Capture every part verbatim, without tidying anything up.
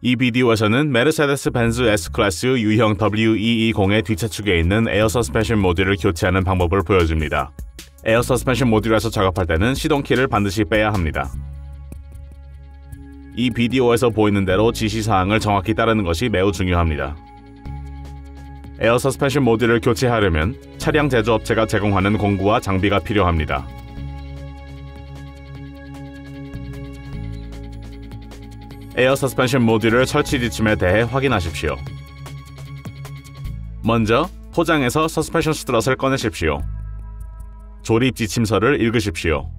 이 비디오에서는 메르세데스 벤츠 에스 클래스 유형 더블유 이백이십의 뒷차축에 있는 에어 서스펜션 모듈을 교체하는 방법을 보여줍니다. 에어 서스펜션 모듈에서 작업할 때는 시동키를 반드시 빼야 합니다. 이 비디오에서 보이는 대로 지시사항을 정확히 따르는 것이 매우 중요합니다. 에어 서스펜션 모듈을 교체하려면 차량 제조업체가 제공하는 공구와 장비가 필요합니다. 에어 서스펜션 모듈을 설치 지침에 대해 확인하십시오. 먼저 포장에서 서스펜션 스트럿을 꺼내십시오. 조립 지침서를 읽으십시오.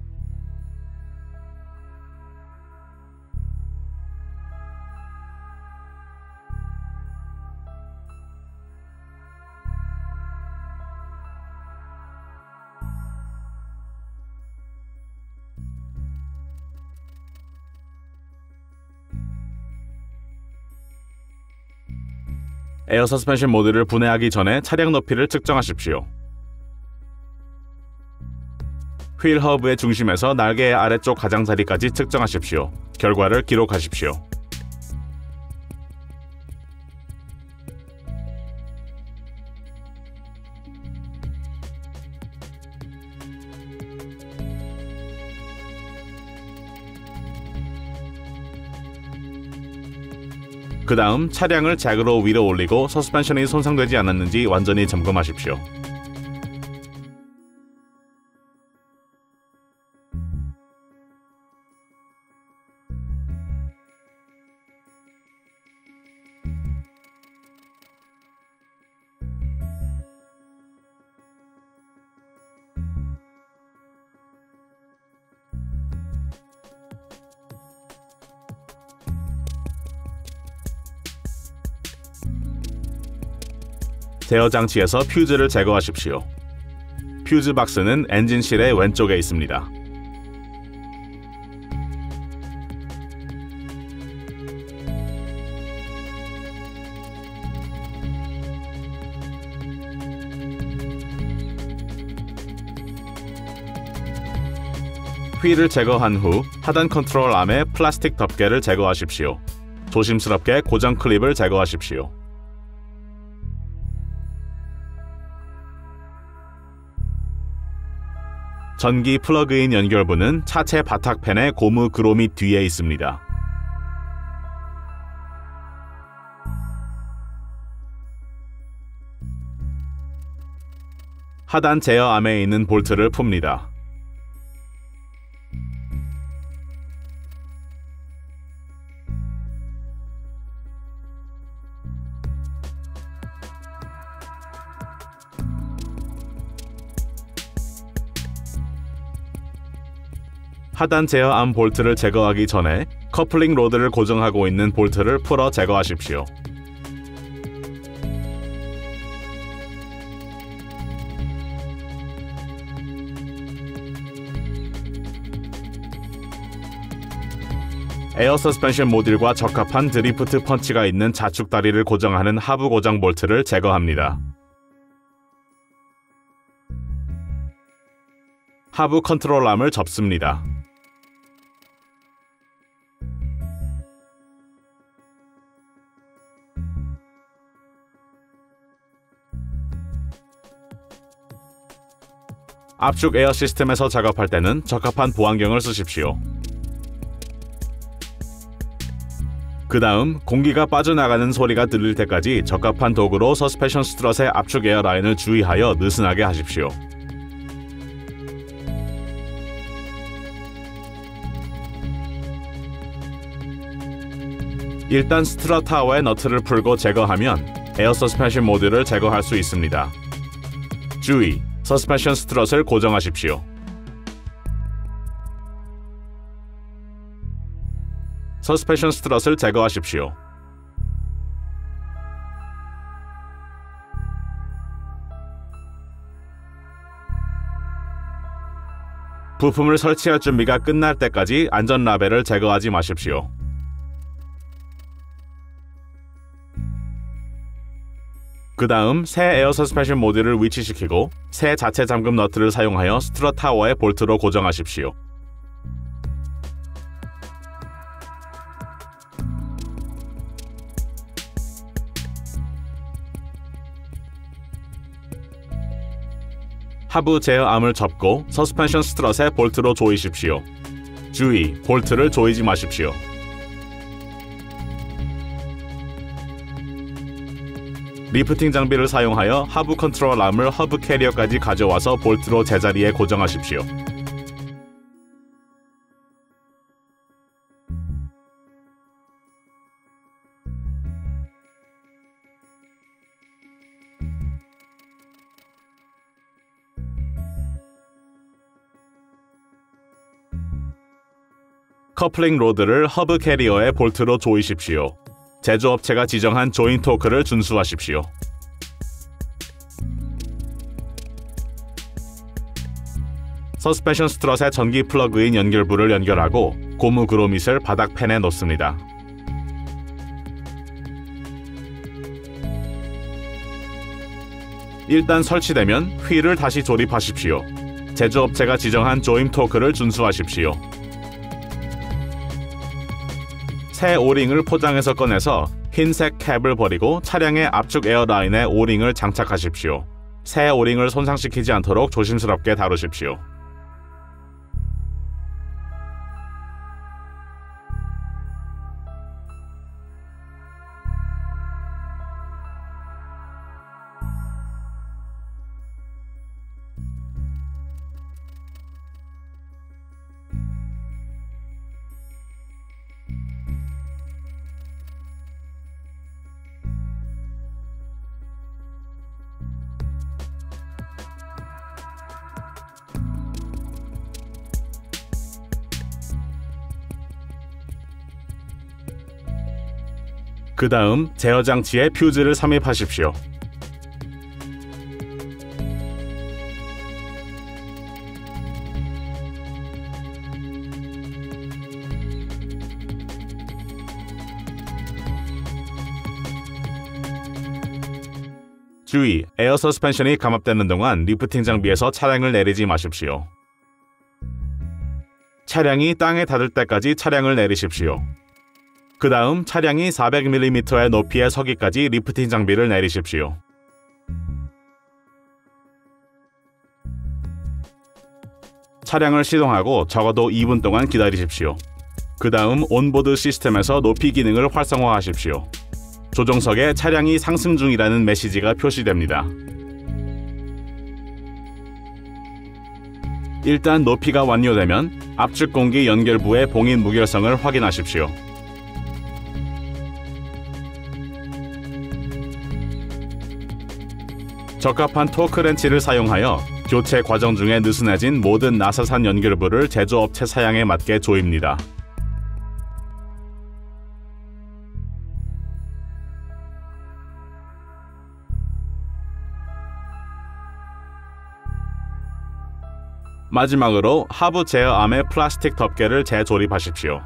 에어 서스펜션 모듈을 분해하기 전에 차량 높이를 측정하십시오. 휠 허브의 중심에서 날개의 아래쪽 가장자리까지 측정하십시오. 결과를 기록하십시오. 그 다음 차량을 잭으로 위로 올리고 서스펜션이 손상되지 않았는지 완전히 점검하십시오. 제어 장치에서 퓨즈를 제거하십시오. 퓨즈 박스는 엔진실의 왼쪽에 있습니다. 휠을 제거한 후 하단 컨트롤 암의 플라스틱 덮개를 제거하십시오. 조심스럽게 고정 클립을 제거하십시오. 전기 플러그인 연결부는 차체 바닥팬의 고무 그로미 뒤에 있습니다. 하단 제어암에 있는 볼트를 풉니다. 하단 제어암 볼트를 제거하기 전에 커플링 로드를 고정하고 있는 볼트를 풀어 제거하십시오. 에어 서스펜션 모듈과 적합한 드리프트 펀치가 있는 좌측 다리를 고정하는 하부 고정 볼트를 제거합니다. 하부 컨트롤암을 접습니다. 압축 에어 시스템에서 작업할 때는 적합한 보안경을 쓰십시오. 그 다음 공기가 빠져나가는 소리가 들릴 때까지 적합한 도구로 서스펜션 스트럿의 압축 에어 라인을 주의하여 느슨하게 하십시오. 일단 스트럿 하와의 너트를 풀고 제거하면 에어 서스펜션 모듈을 제거할 수 있습니다. 주의! 서스펜션 스트럿을 고정하십시오. 서스펜션 스트럿을 제거하십시오. 부품을 설치할 준비가 끝날 때까지 안전 라벨을 제거하지 마십시오. 그 다음 새 에어 서스펜션 모듈을 위치시키고 새 자체 잠금 너트를 사용하여 스트럿 타워의 볼트로 고정하십시오. 하부 제어암을 접고 서스펜션 스트럿에 볼트로 조이십시오. 주의! 볼트를 조이지 마십시오. 리프팅 장비를 사용하여 하부 컨트롤 암을 허브 캐리어까지 가져와서 볼트로 제자리에 고정하십시오. 커플링 로드를 허브 캐리어에 볼트로 조이십시오. 제조업체가 지정한 조인 토크를 준수하십시오. 서스펜션 스트럿의 전기 플러그인 연결부를 연결하고 고무 그로밋을 바닥 팬에 놓습니다. 일단 설치되면 휠을 다시 조립하십시오. 제조업체가 지정한 조임 토크를 준수하십시오. 새 오링을 포장해서 꺼내서 흰색 캡을 버리고 차량의 압축 에어라인에 오링을 장착하십시오. 새 오링을 손상시키지 않도록 조심스럽게 다루십시오. 그 다음 제어 장치에 퓨즈를 삽입하십시오. 주의! 에어 서스펜션이 감압되는 동안 리프팅 장비에서 차량을 내리지 마십시오. 차량이 땅에 닿을 때까지 차량을 내리십시오. 그 다음 차량이 사백 밀리미터의 높이에 서기까지 리프팅 장비를 내리십시오. 차량을 시동하고 적어도 이 분 동안 기다리십시오. 그 다음 온보드 시스템에서 높이 기능을 활성화하십시오. 조종석에 차량이 상승 중이라는 메시지가 표시됩니다. 일단 높이가 완료되면 압축 공기 연결부의 봉인 무결성을 확인하십시오. 적합한 토크 렌치를 사용하여 교체 과정 중에 느슨해진 모든 나사산 연결부를 제조업체 사양에 맞게 조입니다. 마지막으로 하부 제어암의 플라스틱 덮개를 재조립하십시오.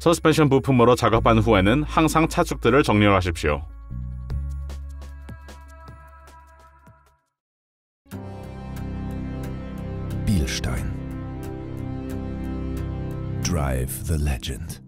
서스펜션 부품으로 작업한 후에는 항상 차축들을 정렬하십시오. Bilstein. Drive the Legend.